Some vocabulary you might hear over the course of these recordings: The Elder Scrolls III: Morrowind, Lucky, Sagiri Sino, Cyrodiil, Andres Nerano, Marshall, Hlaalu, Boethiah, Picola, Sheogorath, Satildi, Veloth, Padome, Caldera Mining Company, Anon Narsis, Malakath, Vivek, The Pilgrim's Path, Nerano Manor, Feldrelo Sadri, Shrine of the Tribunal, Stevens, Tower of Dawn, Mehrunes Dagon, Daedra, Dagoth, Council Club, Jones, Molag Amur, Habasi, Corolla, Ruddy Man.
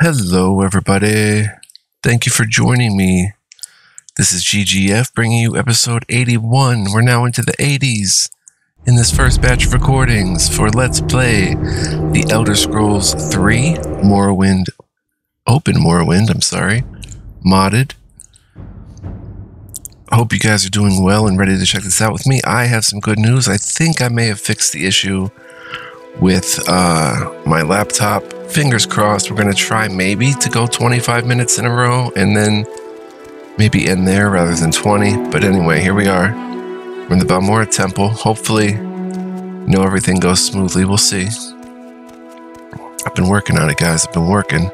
Hello, everybody. Thank you for joining me. This is GGF bringing you episode 81. We're now into the 80s in this first batch of recordings for Let's Play The Elder Scrolls III: Morrowind, Open Morrowind, I'm sorry, modded. I hope you guys are doing well and ready to check this out with me. I have some good news. I think I may have fixed the issue with my laptop. Fingers crossed. We're going to try maybe to go 25 minutes in a row and then maybe end there rather than 20. But anyway, here we are. We're in the Balmora Temple. Hopefully, everything goes smoothly. We'll see. I've been working on it, guys. I've been working.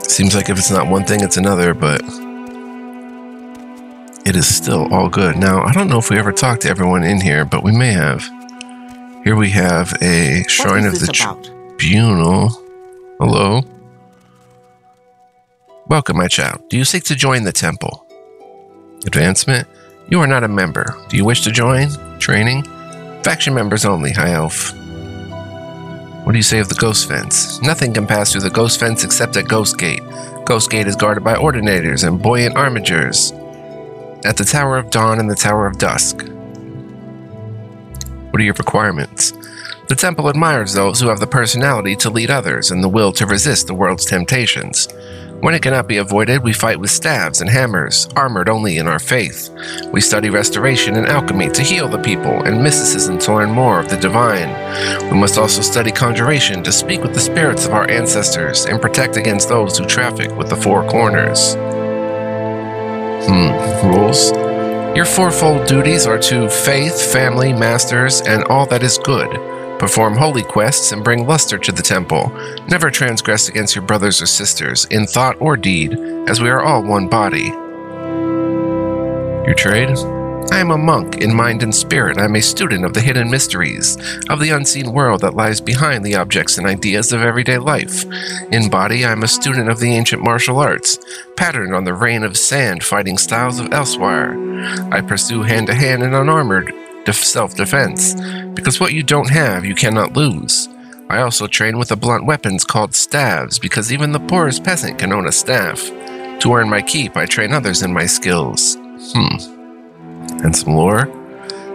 Seems like if it's not one thing, it's another, but it is still all good. Now, I don't know if we ever talked to everyone in here, but we may have. Here we have a Shrine of the Tribunal. Hello. Welcome, my child. Do you seek to join the temple? Advancement? You are not a member. Do you wish to join? Training? Faction members only, High Elf. What do you say of the Ghost Fence? Nothing can pass through the Ghost Fence except at Ghost Gate. Ghost Gate is guarded by Ordinators and Buoyant Armigers at the Tower of Dawn and the Tower of Dusk. What are your requirements? The temple admires those who have the personality to lead others and the will to resist the world's temptations. When it cannot be avoided, we fight with staves and hammers, armored only in our faith. We study restoration and alchemy to heal the people and mysticism to learn more of the divine. We must also study conjuration to speak with the spirits of our ancestors and protect against those who traffic with the four corners. Rules? Your fourfold duties are to faith, family, masters, and all that is good. Perform holy quests and bring luster to the temple. Never transgress against your brothers or sisters, in thought or deed, as we are all one body. Your trade? I am a monk in mind and spirit. I am a student of the hidden mysteries, of the unseen world that lies behind the objects and ideas of everyday life. In body, I am a student of the ancient martial arts, patterned on the rain of sand fighting styles of elsewhere. I pursue hand-to-hand and unarmored self-defense, because what you don't have, you cannot lose. I also train with the blunt weapons called staves, because even the poorest peasant can own a staff. To earn my keep, I train others in my skills. And some lore.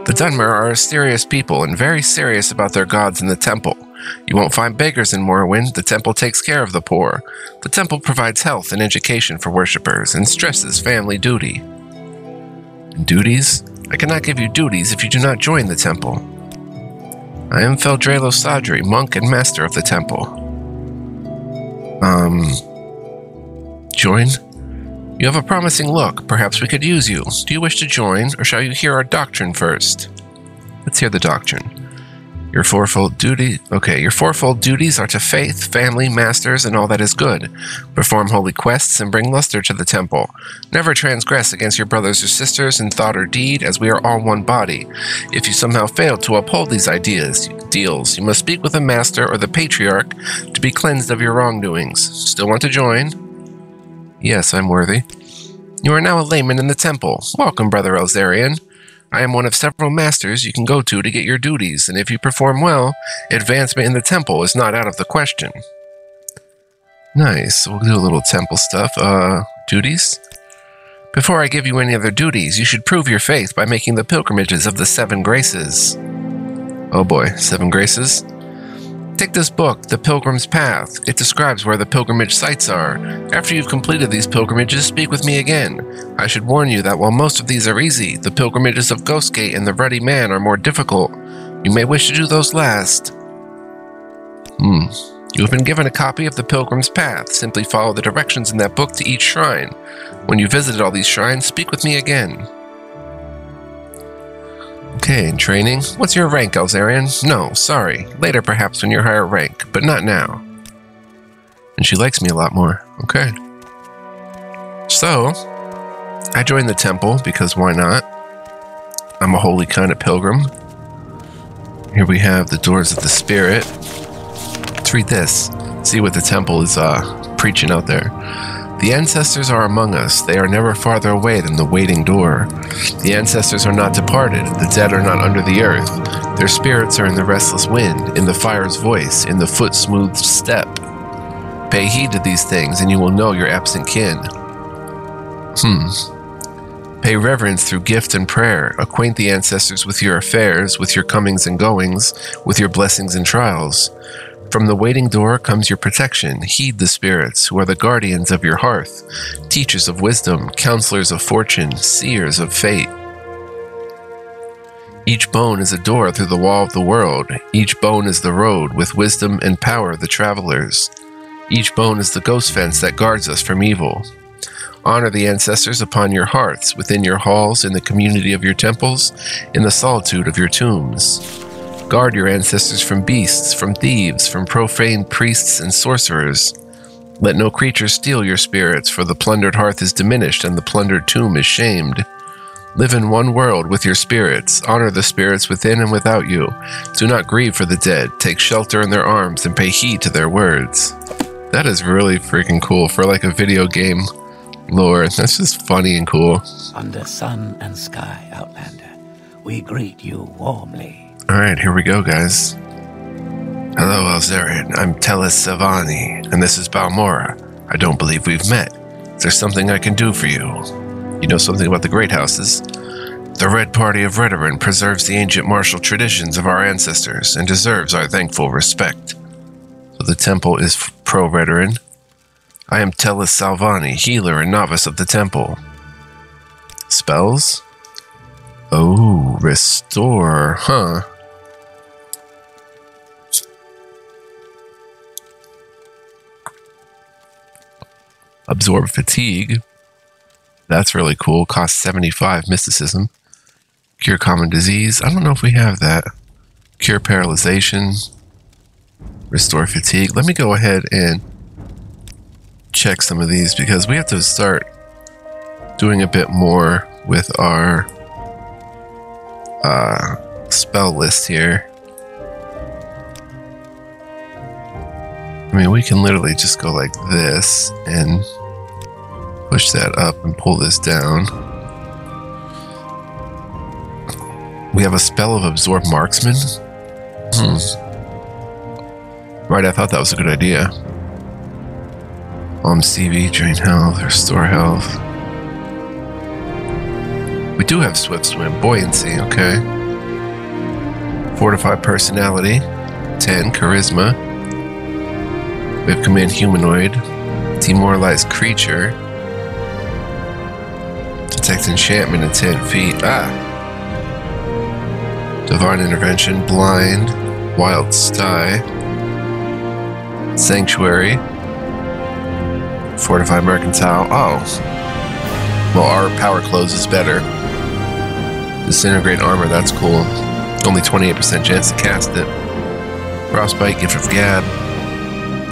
The Dwemer are a serious people and very serious about their gods in the temple. You won't find beggars in Morrowind. The temple takes care of the poor. The temple provides health and education for worshippers and stresses family duty. Duties? I cannot give you duties if you do not join the temple. I am Feldrelo Sadri, monk and master of the temple. Join? You have a promising look. Perhaps we could use you. Do you wish to join, or shall you hear our doctrine first? Let's hear the doctrine. Your fourfold duty... Okay, your fourfold duties are to faith, family, masters, and all that is good. Perform holy quests and bring luster to the temple. Never transgress against your brothers or sisters in thought or deed, as we are all one body. If you somehow fail to uphold these ideals, you must speak with the master or the patriarch to be cleansed of your wrongdoings. Still want to join? Yes, I'm worthy. You are now a layman in the temple. Welcome, Brother Elzarian. I am one of several masters you can go to get your duties, and if you perform well, advancement in the temple is not out of the question. Nice. We'll do a little temple stuff. Duties? Before I give you any other duties, you should prove your faith by making the pilgrimages of the Seven Graces. Oh boy, Seven Graces? Take this book, The Pilgrim's Path. It describes where the pilgrimage sites are. After you've completed these pilgrimages, speak with me again. I should warn you that while most of these are easy, the pilgrimages of Ghost Gate and the Ruddy Man are more difficult. You may wish to do those last. You have been given a copy of The Pilgrim's Path. Simply follow the directions in that book to each shrine. When you visited all these shrines, speak with me again. Okay, in training. What's your rank, Elzarian? No, sorry. Later, perhaps, when you're higher rank, but not now. And she likes me a lot more. Okay. So, I joined the temple, because why not? I'm a holy kind of pilgrim. Here we have the doors of the spirit. Let's read this. See what the temple is preaching out there. The ancestors are among us. They are never farther away than the waiting door. The ancestors are not departed. The dead are not under the earth. Their spirits are in the restless wind, in the fire's voice, in the foot-smoothed step. Pay heed to these things, and you will know your absent kin. Pay reverence through gift and prayer. Acquaint the ancestors with your affairs, with your comings and goings, with your blessings and trials. From the waiting door comes your protection. Heed the spirits, who are the guardians of your hearth, teachers of wisdom, counselors of fortune, seers of fate. Each bone is a door through the wall of the world. Each bone is the road, with wisdom and power the travelers. Each bone is the ghost fence that guards us from evil. Honor the ancestors upon your hearths, within your halls, in the community of your temples, in the solitude of your tombs. Guard your ancestors from beasts, from thieves, from profane priests and sorcerers. Let no creature steal your spirits, for the plundered hearth is diminished and the plundered tomb is shamed. Live in one world with your spirits. Honor the spirits within and without you. Do not grieve for the dead. Take shelter in their arms and pay heed to their words. That is really freaking cool for like a video game lore. That's just funny and cool. Under sun and sky, Outlander, we greet you warmly. Alright, here we go, guys. Hello, Elzarian. I'm Telis Salvani, and this is Balmora. I don't believe we've met. Is there something I can do for you? You know something about the Great Houses? The Red Party of Redarin preserves the ancient martial traditions of our ancestors and deserves our thankful respect. So the temple is pro-Redarin. I am Telis Salvani, healer and novice of the temple. Spells? Oh, restore, huh? Absorb fatigue. That's really cool. Costs 75 mysticism. Cure common disease. I don't know if we have that. Cure paralyzation. Restore fatigue. Let me go ahead and check some of these because we have to start doing a bit more with our spell list here. I mean, we can literally just go like this and push that up and pull this down. We have a spell of absorb marksman. Right, I thought that was a good idea. CV, drain health, restore health. We do have swift swim, buoyancy, okay. Fortify personality, 10, charisma. We have command humanoid, demoralize creature. Detect enchantment at 10 feet, divine intervention, blind, wild sty, sanctuary, fortify mercantile, well, our power clothes is better. Disintegrate armor, that's cool. Only 28% chance to cast it. Frostbite, Gift of Gab.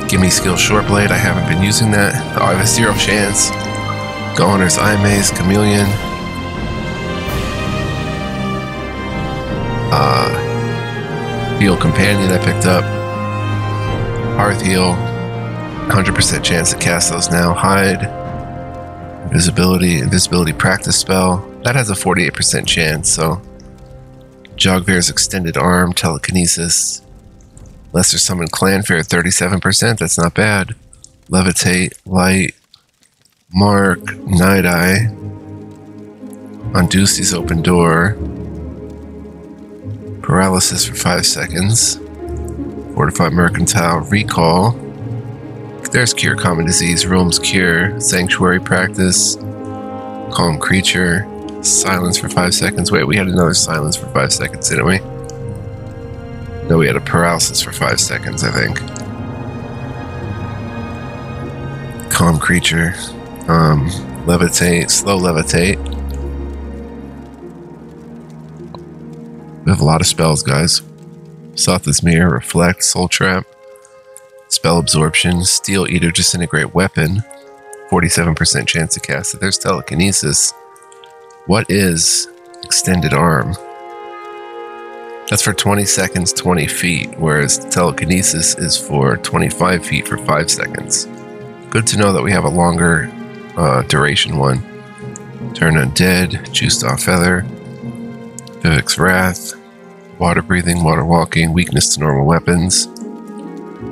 Gimme Skill Short Blade, I haven't been using that. Oh, I have a 0 chance. Gaunters, Eye Maze, Chameleon. Heal Companion I picked up. Hearth Heal. 100% chance to cast those now. Hide. Invisibility practice spell. That has a 48% chance, so... Jogvir's Extended Arm, Telekinesis. Lesser Summon Clanfare, 37%, that's not bad. Levitate, Light, Mark, Night Eye. Unduce's Open Door. Paralysis for 5 seconds. Fortify Mercantile, Recall. There's Cure Common Disease, Realm's Cure, Sanctuary Practice, Calm Creature. Silence for 5 seconds. Wait, we had another silence for 5 seconds, didn't we? No, we had a paralysis for 5 seconds, I think. Calm creature. Levitate. Slow levitate. We have a lot of spells, guys. Sotha's Mirror, Reflect, Soul Trap, Spell Absorption, Steel Eater, Disintegrate Weapon. 47% chance to cast it. There's Telekinesis. What is Extended Arm? That's for 20 seconds, 20 feet, whereas Telekinesis is for 25 feet for 5 seconds. Good to know that we have a longer duration one. Turn Undead, Juiced Off Feather, Vivek's Wrath, Water Breathing, Water Walking, Weakness to Normal Weapons,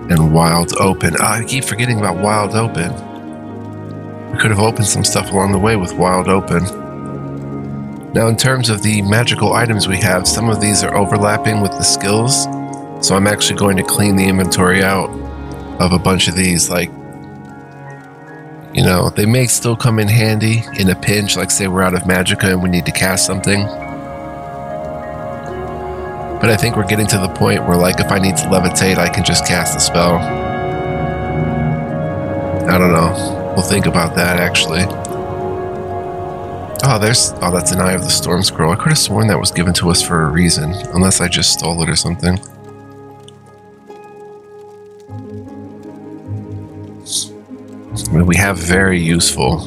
and Wild Open. I keep forgetting about Wild Open. We could have opened some stuff along the way with Wild Open. Now, in terms of the magical items we have, some of these are overlapping with the skills, so I'm actually going to clean the inventory out of a bunch of these. Like, you know, they may still come in handy in a pinch, like say we're out of magicka and we need to cast something. But I think we're getting to the point where, like, if I need to levitate, I can just cast a spell. I don't know. We'll think about that, actually. Oh, that's an Eye of the Storm Scroll. I could have sworn that was given to us for a reason, unless I just stole it or something. I mean, we have very useful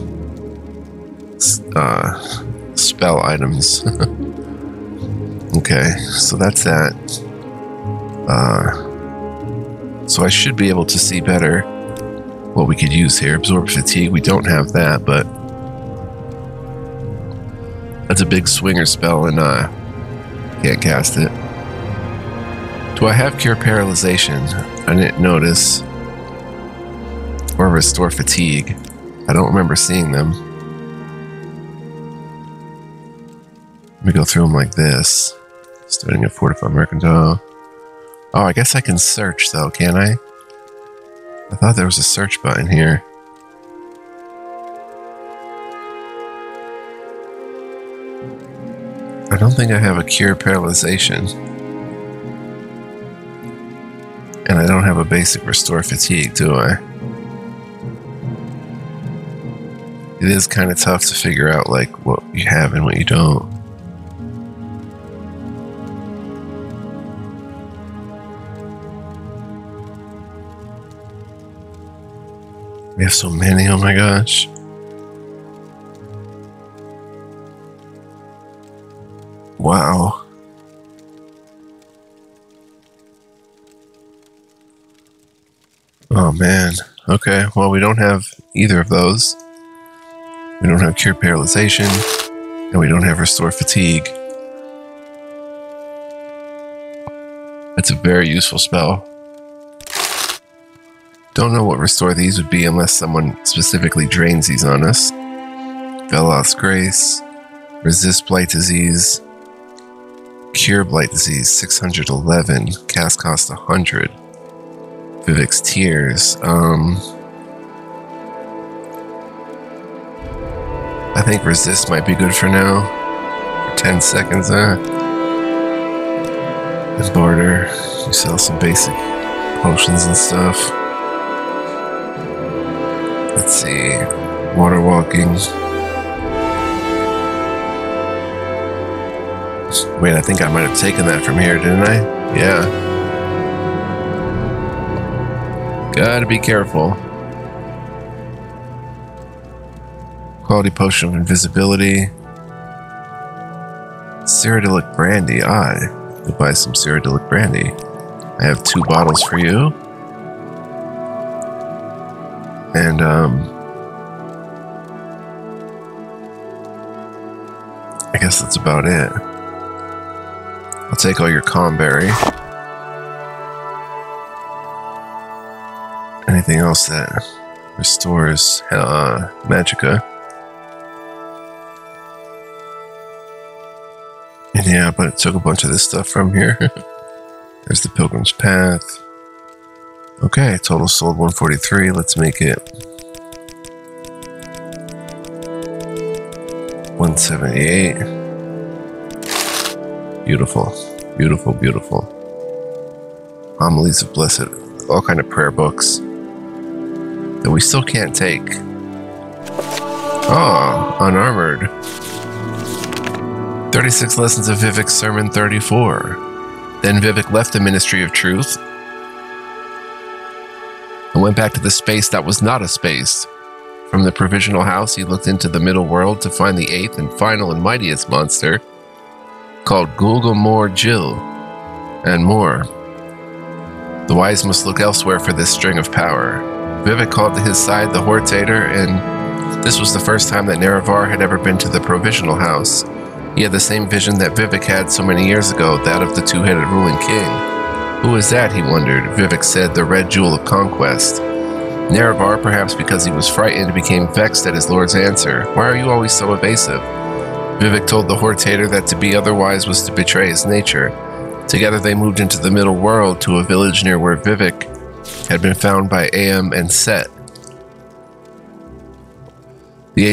spell items. Okay, so that's that. So I should be able to see better what we could use here. Absorb fatigue, we don't have that, but that's a big swinger spell and can't cast it. Do I have cure paralyzation? I didn't notice. Or restore fatigue. I don't remember seeing them. Let me go through them like this. Starting at Fortify Mercantile. Oh, I guess I can search though, can't I? I thought there was a search button here. I don't think I have a cure paralyzation. And I don't have a basic restore fatigue, do I? It is kind of tough to figure out like what you have and what you don't. We have so many, oh my gosh. Wow. Oh man. Okay, well, we don't have either of those. We don't have cure paralyzation, and we don't have restore fatigue. That's a very useful spell. Don't know what restore these would be unless someone specifically drains these on us. Veloth Grace, resist blight disease, cure blight disease 611, cast cost 100. Vivek's Tears. I think resist might be good for now. For 10 seconds, And barter. You sell some basic potions and stuff. Let's see. Water walking. Wait, I think I might have taken that from here, didn't I? Yeah. Gotta be careful. Quality potion of invisibility. Cyrodiilic brandy. We'll buy some cyrodiilic brandy. I have 2 bottles for you. And, I guess that's about it. I'll take all your Calmberry. Anything else that restores magicka? Yeah, but it took a bunch of this stuff from here. There's the Pilgrim's Path. Okay, total sold 143. Let's make it 178. Beautiful, beautiful, beautiful. Homilies of Blessed, all kind of prayer books that we still can't take. Oh, unarmored. 36 Lessons of Vivek's Sermon 34. Then Vivek left the Ministry of Truth and went back to the space that was not a space. From the Provisional House, he looked into the Middle World to find the 8th and final and mightiest monster called Gulgomor Jil and more. The wise must look elsewhere for this string of power. Vivek called to his side the Hortator, and this was the first time that Nerevar had ever been to the Provisional House. He had the same vision that Vivek had so many years ago, that of the two-headed ruling king. Who is that, he wondered. Vivek said, the red jewel of conquest. Nerevar, perhaps because he was frightened, became vexed at his lord's answer. Why are you always so evasive? Vivek told the Hortator that to be otherwise was to betray his nature. Together they moved into the middle world to a village near where Vivek had been found by Am and Set. The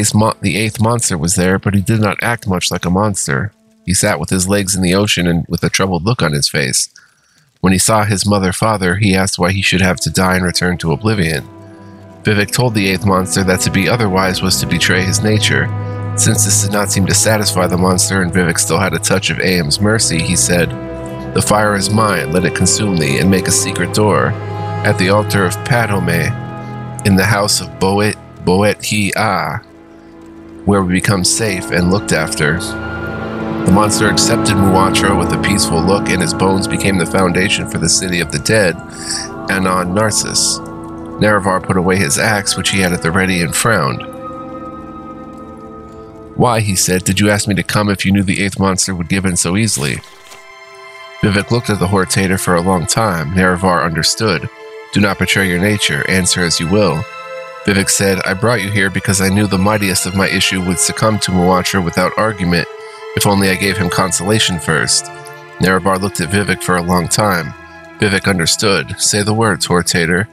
eighth monster was there, but he did not act much like a monster. He sat with his legs in the ocean and with a troubled look on his face. When he saw his father, he asked why he should have to die and return to oblivion. Vivek told the eighth monster that to be otherwise was to betray his nature. Since this did not seem to satisfy the monster and Vivek still had a touch of Aem's mercy, he said, "The fire is mine, let it consume thee, and make a secret door at the altar of Padome, in the house of Boethiah, where we become safe and looked after." The monster accepted Muatra with a peaceful look, and his bones became the foundation for the city of the dead, Anon Narsis. Nerevar put away his axe, which he had at the ready, and frowned. "Why," he said, "did you ask me to come if you knew the eighth monster would give in so easily?" Vivek looked at the Hortator for a long time. Nerevar understood. "Do not betray your nature. Answer as you will." Vivek said, "I brought you here because I knew the mightiest of my issue would succumb to Muatra without argument, if only I gave him consolation first." Nerevar looked at Vivek for a long time. Vivek understood. "Say the words, Hortator."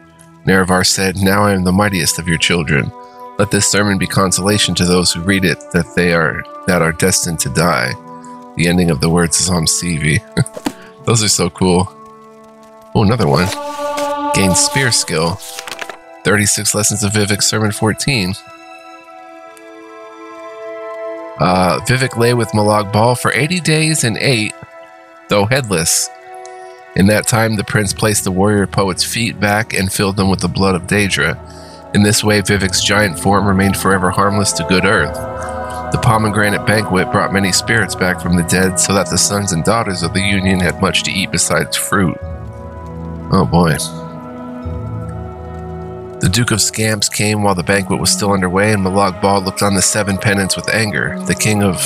Nerevar said, "Now I am the mightiest of your children. Let this sermon be consolation to those who read it, that they are destined to die." The ending of the words is on CV. Those are so cool. Oh, another one. Gain spear skill. 36 Lessons of Vivek, Sermon 14. Vivek lay with Molag Bal for 80 days and 8, though headless. In that time, the prince placed the warrior poet's feet back and filled them with the blood of Daedra. In this way, Vivek's giant form remained forever harmless to good earth. The pomegranate banquet brought many spirits back from the dead, so that the sons and daughters of the Union had much to eat besides fruit. Oh boy. The Duke of Scamps came while the banquet was still underway, and Molag Bal looked on the 7 pennants with anger. The King of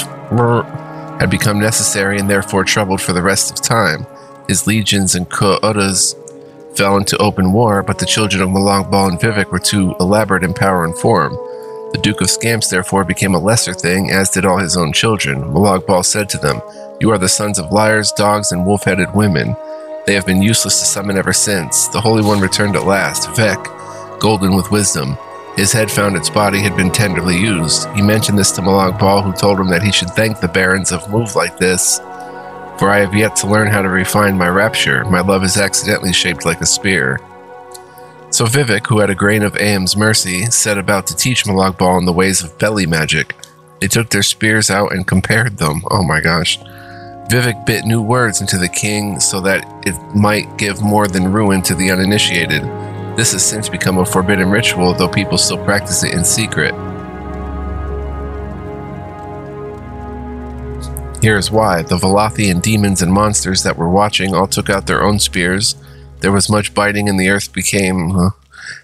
had become necessary and therefore troubled for the rest of time. His legions and Ku'uras fell into open war, but the children of Molag Bal and Vivek were too elaborate in power and form. The Duke of Scamps therefore became a lesser thing, as did all his own children. Molag Bal said to them, "You are the sons of liars, dogs, and wolf-headed women. They have been useless to summon ever since." The Holy One returned at last, Vivek, golden with wisdom. His head found its body had been tenderly used. He mentioned this to Molag Bal, who told him that he should thank the barons of move like this, "For I have yet to learn how to refine my rapture. My love is accidentally shaped like a spear." So Vivek, who had a grain of Aem's mercy, set about to teach Molag Bal in the ways of belly magic. They took their spears out and compared them. Oh my gosh. Vivek bit new words into the king so that it might give more than ruin to the uninitiated. This has since become a forbidden ritual, though people still practice it in secret. Here is why. The Velathian demons and monsters that were watching all took out their own spears. There was much biting, and the earth became...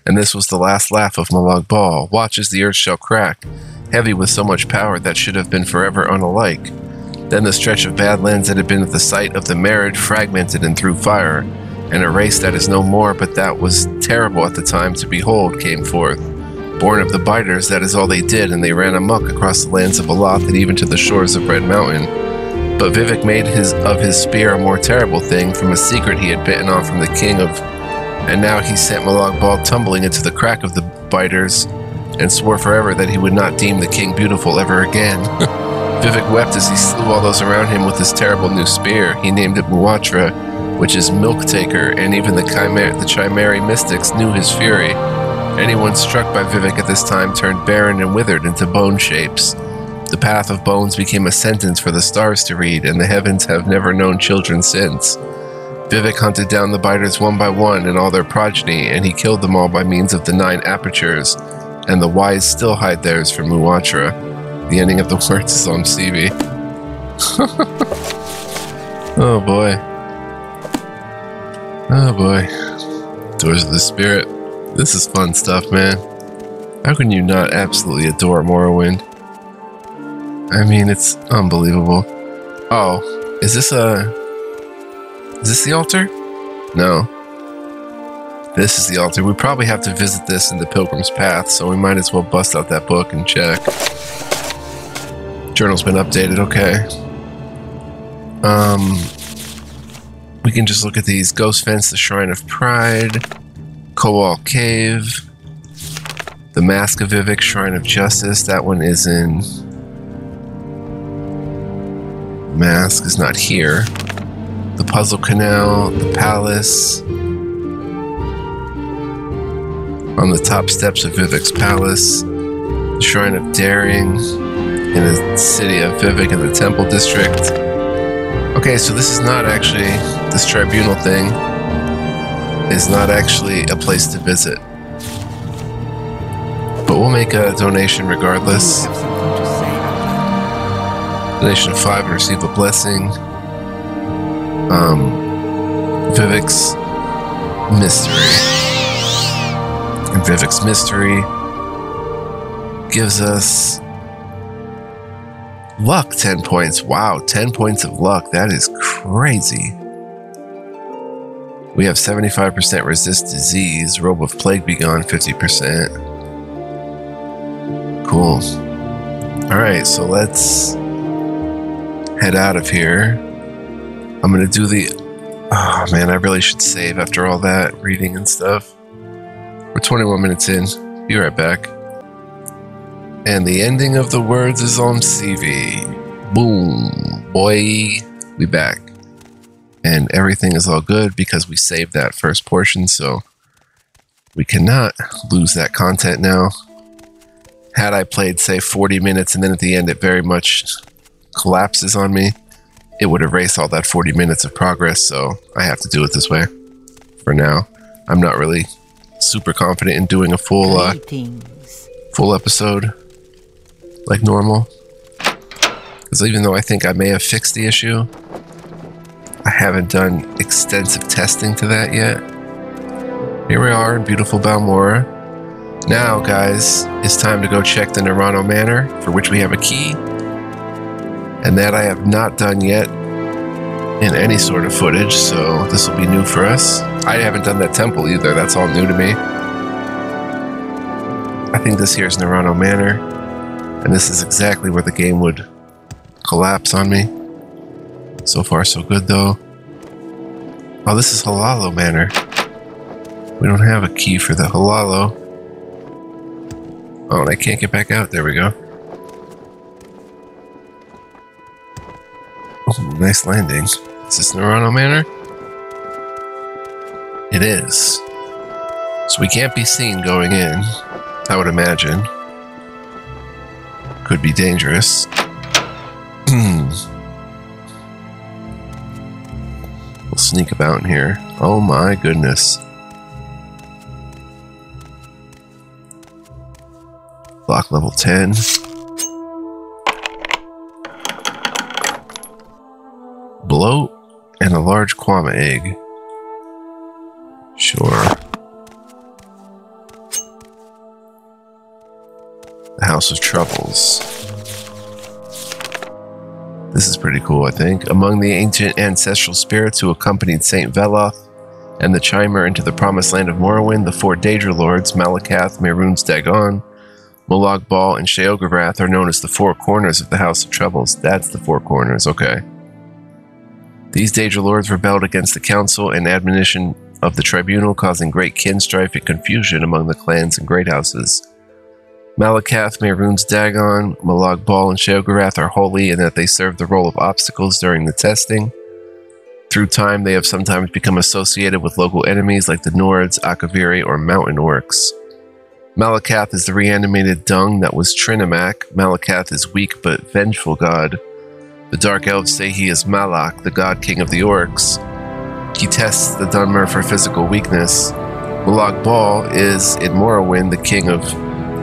And this was the last laugh of Molag Bal. "Watch as the earth shall crack, heavy with so much power that should have been forever unalike." Then the stretch of badlands that had been at the site of the marriage fragmented and threw fire. And a race that is no more, but that was terrible at the time to behold, came forth. Born of the biters, that is all they did, and they ran amok across the lands of Alath and even to the shores of Red Mountain. But Vivek made his spear a more terrible thing, from a secret he had bitten off from the king of... And now he sent Molag Bal tumbling into the crack of the biters, and swore forever that he would not deem the king beautiful ever again. Vivek wept as he slew all those around him with his terrible new spear. He named it Muatra, which is Milk Taker, and even the Chimeri mystics knew his fury. Anyone struck by Vivek at this time turned barren and withered into bone shapes. The path of bones became a sentence for the stars to read, and the heavens have never known children since. Vivek hunted down the biters one by one and all their progeny, and he killed them all by means of the 9 apertures, and the wise still hide theirs from Muatra. The ending of the words is on CV. Oh boy. Oh boy. Doors of the Spirit. This is fun stuff, man. How can you not absolutely adore Morrowind? I mean, it's unbelievable. Oh, is this the altar? No. This is the altar. We probably have to visit this in The Pilgrim's Path, so we might as well bust out that book and check. Journal's been updated. Okay. We can just look at these. Ghost Fence, the Shrine of Pride, Kowal Cave, the Mask of Vivek, Shrine of Justice. That one is in... Mask is not here. The Puzzle Canal, the Palace... on the top steps of Vivek's Palace, the Shrine of Daring, in the city of Vivek in the Temple District. Okay, so this is not actually, this tribunal thing is not actually a place to visit. But we'll make a donation regardless. Donation of 5 and receive a blessing. Vivek's Mystery. And Vivek's Mystery gives us luck 10 points. Wow, 10 points of luck. That is crazy. We have 75% resist disease, robe of plague be gone 50%. Cool. Alright, so let's head out of here. I'm going to do the... Oh man, I really should save after all that reading and stuff. We're 21 minutes in. Be right back. And the ending of the words is on CV. Boom. Boy. We back. And everything is all good because we saved that first portion, so we cannot lose that content now. Had I played, say, 40 minutes and then at the end it very much collapses on me, it would erase all that 40 minutes of progress, so I have to do it this way for now. I'm not really... super confident in doing a full episode like normal, because even though I think I may have fixed the issue, I haven't done extensive testing to that yet. Here we are in beautiful Balmora. Now guys, it's time to go check the Nerano Manor, for which we have a key, and that I have not done yet in any sort of footage, so this will be new for us. I haven't done that temple either, that's all new to me. I think this here is Nerano Manor, and this is exactly where the game would collapse on me. So far so good though. Oh, this is Hlaalu Manor. We don't have a key for the Hlaalu. Oh, and I can't get back out, there we go. Oh, nice landing. Is this Nerano Manor? It is. So we can't be seen going in, I would imagine. Could be dangerous. We'll sneak about in here. Oh my goodness. Block level 10. Bloat and a large quama egg. Sure. The House of Troubles. This is pretty cool, I think. Among the ancient ancestral spirits who accompanied Saint Veloth and the Chimer into the promised land of Morrowind, the four Daedra Lords, Malakath, Mehrunes Dagon, Molag Bal, and Sheogorath are known as the Four Corners of the House of Troubles. That's the Four Corners, okay. These Daedra Lords rebelled against the council and admonition of the tribunal, causing great kin strife and confusion among the clans and great houses. Malakath, Mehrunes Dagon, Molag Bal, and Sheogorath are holy in that they serve the role of obstacles during the testing. Through time, they have sometimes become associated with local enemies like the Nords, Akaviri, or Mountain Orcs. Malakath is the reanimated dung that was Trinimac. Malakath is weak but vengeful god. The Dark Elves say he is Malak, the god king of the Orcs. He tests the Dwemer for physical weakness. Molag Bal is, in Morrowind, the king of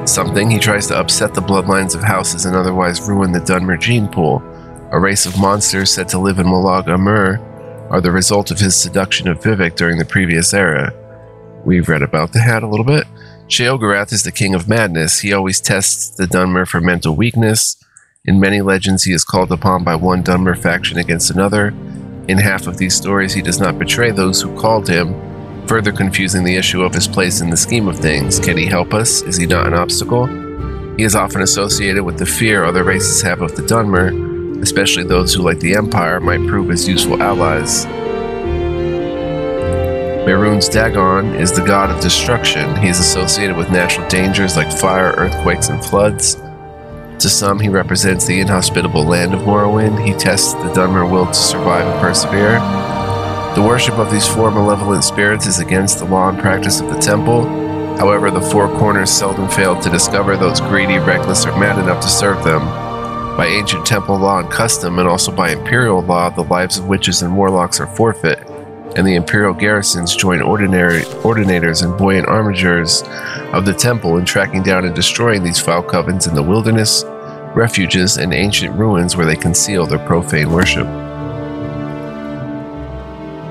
something. He tries to upset the bloodlines of houses and otherwise ruin the Dwemer gene pool. A race of monsters said to live in Molag Amur are the result of his seduction of Vivek during the previous era. We've read about that a little bit. Sheogorath is the king of madness. He always tests the Dwemer for mental weakness. In many legends, he is called upon by one Dwemer faction against another, In half of these stories, he does not betray those who called him, further confusing the issue of his place in the scheme of things. Can he help us? Is he not an obstacle? He is often associated with the fear other races have of the Dwemer, especially those who, like the Empire, might prove as useful allies. Mehrunes Dagon is the god of destruction. He is associated with natural dangers like fire, earthquakes, and floods. To some, he represents the inhospitable land of Morrowind. He tests the Dwemer will to survive and persevere. The worship of these four malevolent spirits is against the law and practice of the temple. However, the Four Corners seldom fail to discover those greedy, reckless, or mad enough to serve them. By ancient temple law and custom, and also by imperial law, the lives of witches and warlocks are forfeit, and the imperial garrisons join ordinators and buoyant armigers of the temple in tracking down and destroying these foul covens in the wilderness, refuges, and ancient ruins where they conceal their profane worship.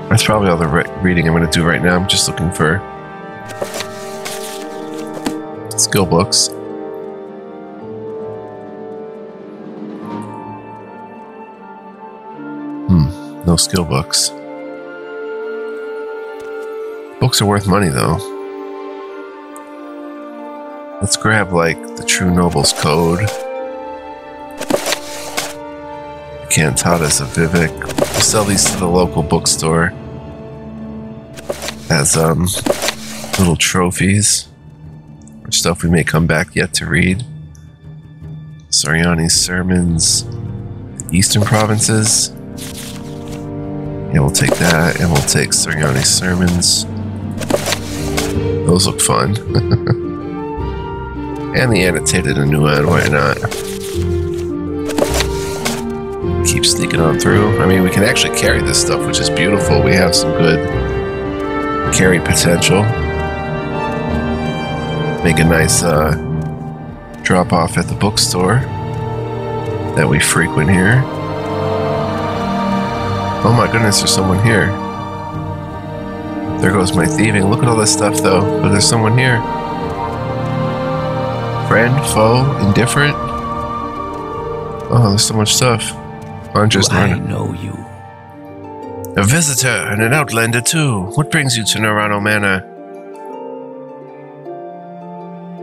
That's probably all the reading I'm going to do right now. I'm just looking for skill books. No skill books. Books are worth money, though. Let's grab, like, the True Noble's Code. The Cantatas of Vivek. We'll sell these to the local bookstore as, little trophies or stuff we may come back yet to read. Soriani's Sermons, the Eastern Provinces. Yeah, we'll take that, and we'll take Soriani's Sermons. Those look fun. And the annotated Anuan, why not? Keep sneaking on through. I mean, we can actually carry this stuff, which is beautiful. We have some good carry potential. Make a nice drop-off at the bookstore that we frequent here. Oh my goodness, there's someone here. There goes my thieving. Look at all this stuff, though. But there's someone here. Friend, foe, indifferent. Oh, there's so much stuff. Andres Nerano. I know you. A visitor and an outlander too. What brings you to Nerano Manor?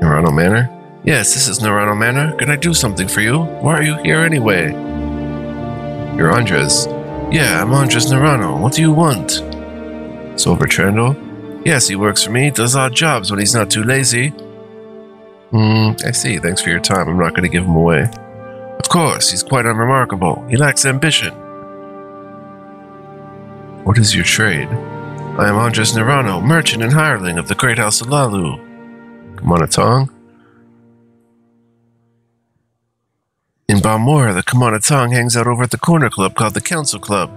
Nerano Manor? Yes, this is Nerano Manor. Can I do something for you? Why are you here anyway? You're Andres. Yeah, I'm Andres Nerano. What do you want? Silver Trendle? Yes, he works for me, does odd jobs when he's not too lazy. I see. Thanks for your time. I'm not going to give him away. Of course, he's quite unremarkable. He lacks ambition. What is your trade? I am Andres Nerano, merchant and hireling of the great house of Hlaalu. Kamanatong? In Balmora, the Kamanatong hangs out over at the corner club called the Council Club.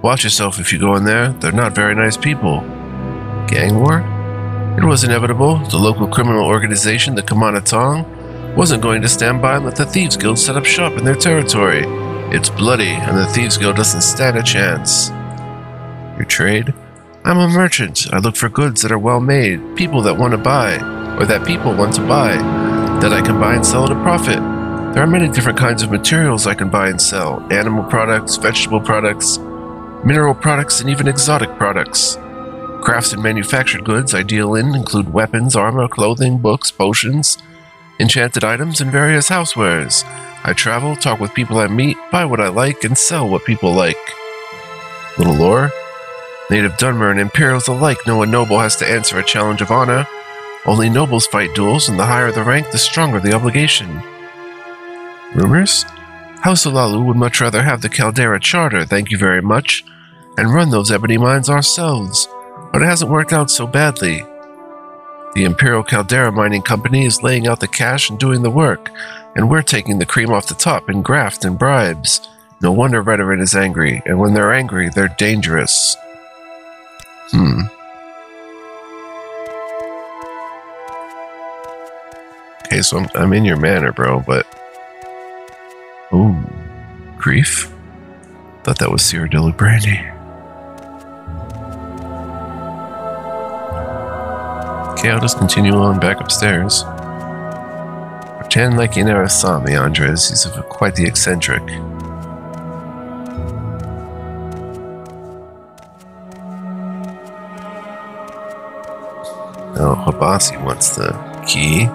Watch yourself if you go in there. They're not very nice people. Gang war? It was inevitable. The local criminal organization, the Kamanatong, wasn't going to stand by and let the Thieves Guild set up shop in their territory. It's bloody, and the Thieves Guild doesn't stand a chance. Your trade? I'm a merchant. I look for goods that are well made, people that want to buy, or that people want to buy, that I can buy and sell at a profit. There are many different kinds of materials I can buy and sell. Animal products, vegetable products, mineral products, and even exotic products. Crafts and manufactured goods I deal in include weapons, armor, clothing, books, potions, enchanted items, and various housewares. I travel, talk with people I meet, buy what I like, and sell what people like. Little lore? Native Dwemer and Imperials alike know a noble has to answer a challenge of honor. Only nobles fight duels, and the higher the rank, the stronger the obligation. Rumors? House Hlaalu would much rather have the Caldera Charter, thank you very much, and run those ebony mines ourselves, but it hasn't worked out so badly. The Imperial Caldera Mining Company is laying out the cash and doing the work, and we're taking the cream off the top in graft and bribes. No wonder Redarin is angry, and when they're angry, they're dangerous. Okay, so I'm in your manor, bro, but... Ooh, grief? Thought that was Cyrodiil brandy. Okay, I'll just continue on back upstairs. Pretend like you never saw me, Andres. He's quite the eccentric. No, Habasi wants the key.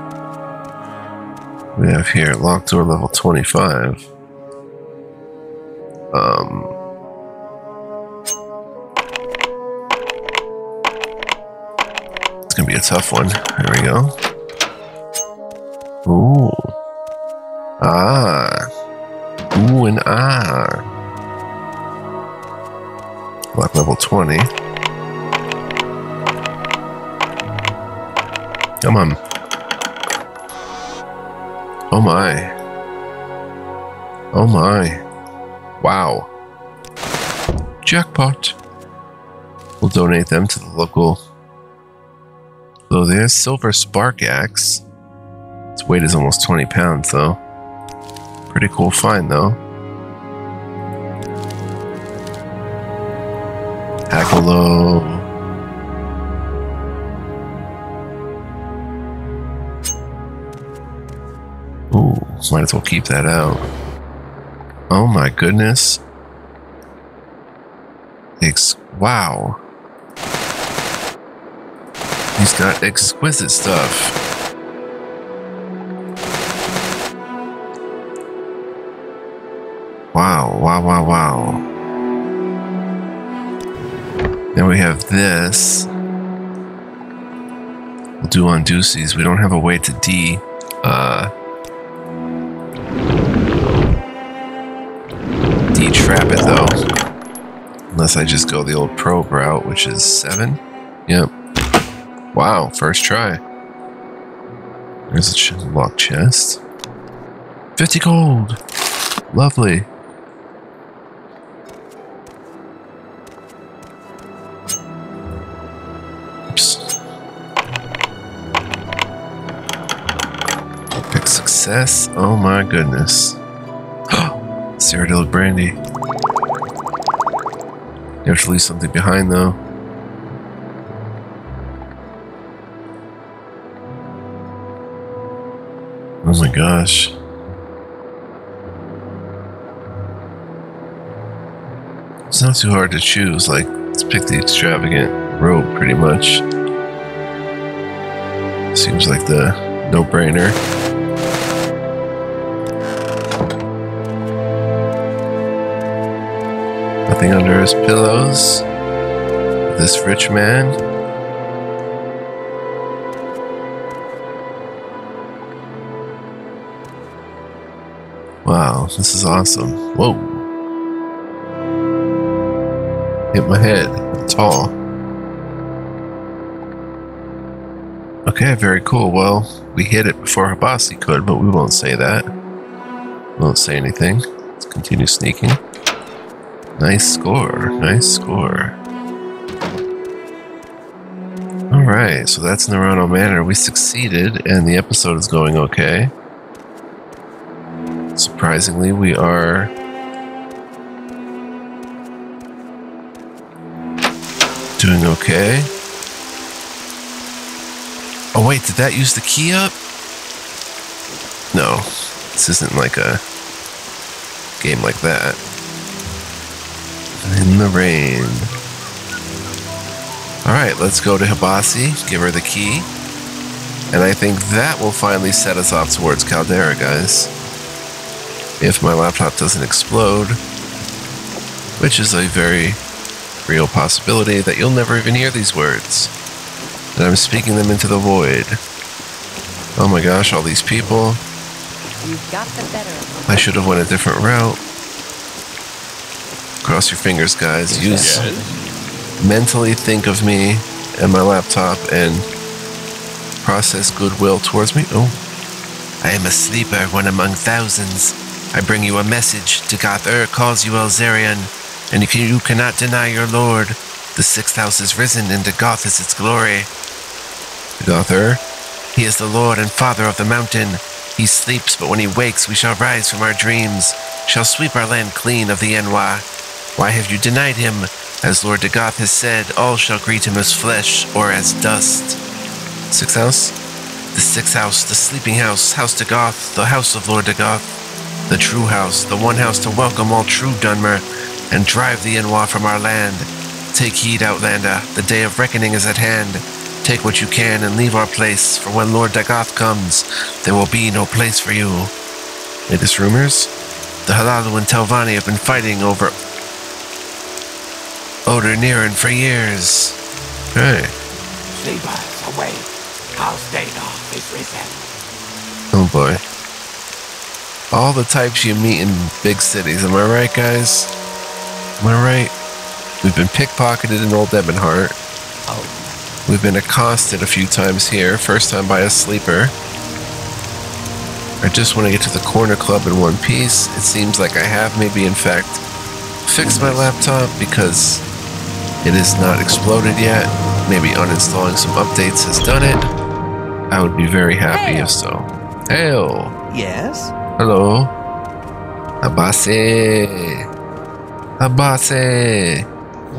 We have here locked door level 25. It's gonna be a tough one. There we go. Ooh. Ah. Ooh and ah. Lock level 20. Come on. Oh my. Oh my. Wow. Jackpot. We'll donate them to the local. So there's Silver Spark Axe. Its weight is almost 20 pounds though. Pretty cool find though. Hackalo. Ooh, might as well keep that out. Oh my goodness. Wow. He's got exquisite stuff. Wow, wow, wow, wow. Then we have this. We'll do on Deuces. We don't have a way to D. Trap it though, unless I just go the old probe route, which is 7. Yep. Wow, first try. There's a locked chest. 50 gold. Lovely. Oops. Epic success. Oh my goodness. Cyrodiil brandy. You have to leave something behind though. Oh my gosh. It's not too hard to choose, like, let's pick the extravagant robe pretty much. Seems like the no-brainer. Under his pillows, this rich man. Wow, this is awesome. Whoa. Hit my head. I'm tall. Okay, very cool. Well, we hit it before Habasi could, but we won't say that. Won't say anything. Let's continue sneaking. Nice score, nice score. Alright, so that's Nerano Manor. We succeeded, and the episode is going okay. Surprisingly, we are... doing okay. Oh wait, did that use the key up? No, this isn't like a game like that. In the rain. Alright, let's go to Habasi, give her the key. And I think that will finally set us off towards Caldera, guys. If my laptop doesn't explode, which is a very real possibility that you'll never even hear these words. And I'm speaking them into the void. Oh my gosh, all these people. You've got the better. I should have went a different route. Cross your fingers, guys. Use mentally think of me and my laptop and process goodwill towards me. Oh, I am a sleeper, one among thousands. I bring you a message. Tagath calls you Elzarian, and you cannot deny your lord. The sixth house is risen, and Tagath is its glory. Tagath? He is the lord and father of the mountain. He sleeps, but when he wakes, we shall rise from our dreams, shall sweep our land clean of the Enwa. Why have you denied him? As Lord Tagath has said, all shall greet him as flesh or as dust. Sixth house? The sixth house, the sleeping house, House Tagath, the house of Lord Tagath, the true house, the one house to welcome all true Dunmer and drive the Enwa from our land. Take heed, Outlander, the day of reckoning is at hand. Take what you can and leave our place, for when Lord Dagoth comes, there will be no place for you. Latest rumors? The Hlaalu and Telvanni have been fighting over Oder Niren for years. Hey. Leave us away. How Dagoth is risen. Oh boy. All the types you meet in big cities, am I right, guys? Am I right? We've been pickpocketed in Old Ebonheart. Oh. We've been accosted a few times here, first time by a sleeper. I just want to get to the corner club in one piece. It seems like I have maybe, in fact, fixed my laptop because it is not exploded yet. Maybe uninstalling some updates has done it. I would be very happy if so. Heyo. Yes? Hello. Habasi. Habasi.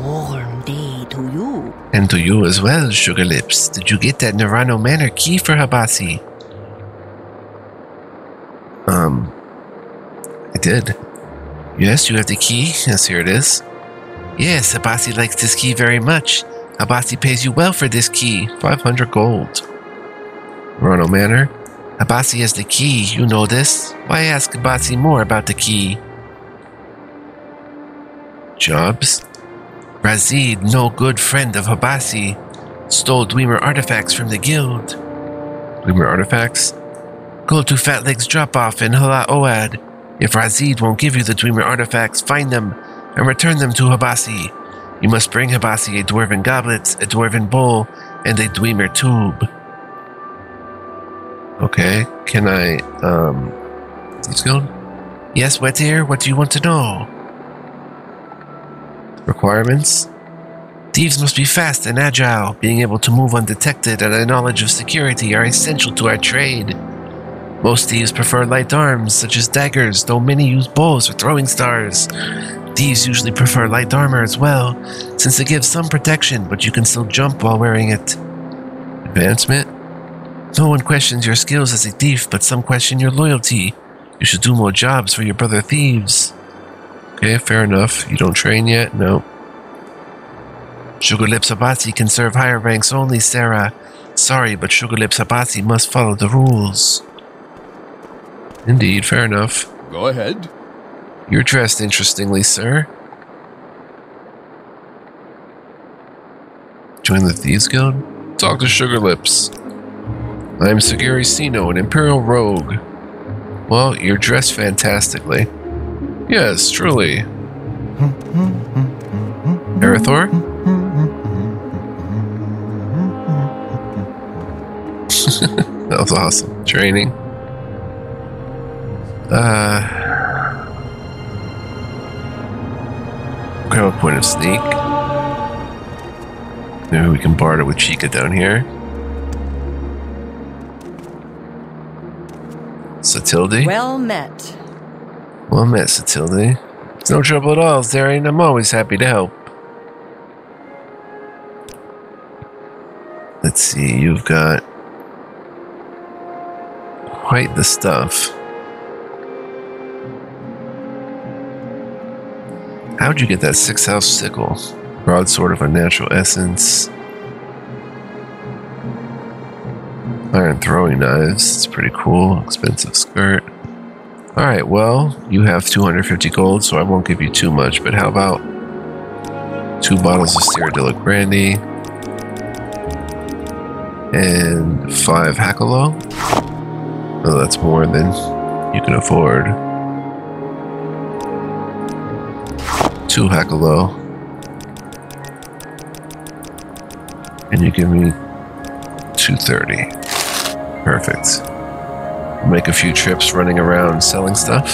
Warm day to you. And to you as well, Sugar Lips. Did you get that Nerano Manor key for Habasi? I did. Yes, you have the key. Yes, here it is. Yes, Habasi likes this key very much. Habasi pays you well for this key. 500 gold. Nerano Manor. Habasi has the key. You know this. Why ask Habasi more about the key? Jobs. Razid, no good friend of Habasi, stole Dwemer artifacts from the guild. Dwemer artifacts? Go to Fatleg's drop-off in Hla'oad. If Razid won't give you the Dwemer artifacts, find them and return them to Habasi. You must bring Habasi a dwarven goblet, a dwarven bowl, and a Dwemer tube. Okay, can I, let's go. Yes, Wet Ear, what do you want to know? Requirements? Thieves must be fast and agile. Being able to move undetected and a knowledge of security are essential to our trade. Most thieves prefer light arms, such as daggers, though many use bows or throwing stars. Thieves usually prefer light armor as well, since it gives some protection, but you can still jump while wearing it. Advancement? No one questions your skills as a thief, but some question your loyalty. You should do more jobs for your brother thieves. Okay, fair enough. You don't train yet? No. Sugar Lips Habasi can serve higher ranks only, Sarah. Sorry, but Sugar Lips Habasi must follow the rules. Indeed, fair enough. Go ahead. You're dressed interestingly, sir. Join the Thieves Guild? Talk to Sugar Lips. I'm Sagiri Sino, an Imperial Rogue. Well, you're dressed fantastically. Yes, truly. Arathor? That was awesome. Training. Grab a point of sneak. Maybe we can barter with Chica down here. Satildi? Well met. Well met, Satildi. It's no trouble at all, Elzarian. I'm always happy to help. Let's see, you've got quite the stuff. How'd you get that 6th house sickle? Broadsword of unnatural essence. Iron throwing knives. It's pretty cool. Expensive skirt. Alright, well, you have 250 gold, so I won't give you too much, but how about 2 bottles of Cyrodiilic brandy and 5 Hakalo? Oh, that's more than you can afford. 2 Hakalo. And you give me 230. Perfect. We'll make a few trips running around selling stuff.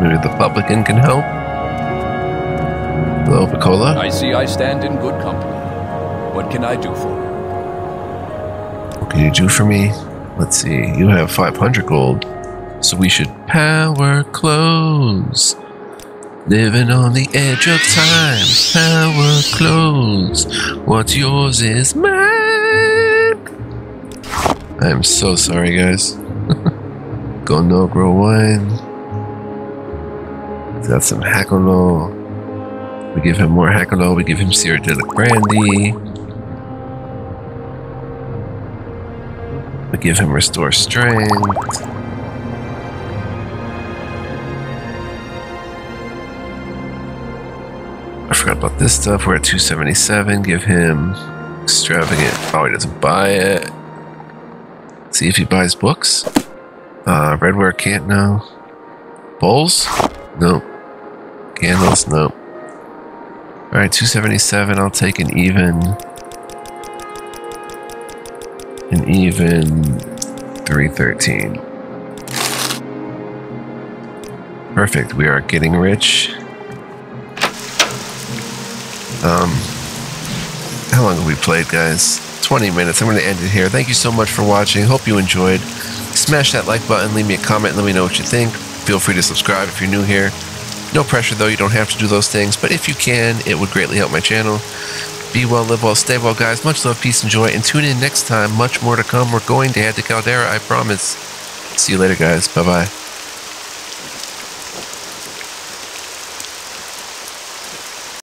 Maybe the publican can help. Hello, Picola. I see I stand in good company. What can I do for you? What can you do for me? Let's see. You have 500 gold. So we should power close. Living on the edge of time. Power close. What's yours is mine. I am so sorry, guys. Go no grow wine. Got some Hakalo. We give him more Hakalo. We give him Cyrodiilic brandy. But give him restore strength. I forgot about this stuff. We're at 277. Give him extravagant. Oh, he doesn't buy it. See if he buys books. Redware can't know. Bowls? Nope. Candles? Nope. Alright, 277. I'll take an even. And even 313. Perfect. We are getting rich. How long have we played, guys? 20 minutes. I'm going to end it here. Thank you so much for watching. Hope you enjoyed. Smash that like button. Leave me a comment. Let me know what you think. Feel free to subscribe if you're new here. No pressure, though. You don't have to do those things. But if you can, it would greatly help my channel. Be well, live well, stay well, guys. Much love, peace, and joy. And tune in next time. Much more to come. We're going to head to Caldera, I promise. See you later, guys. Bye-bye.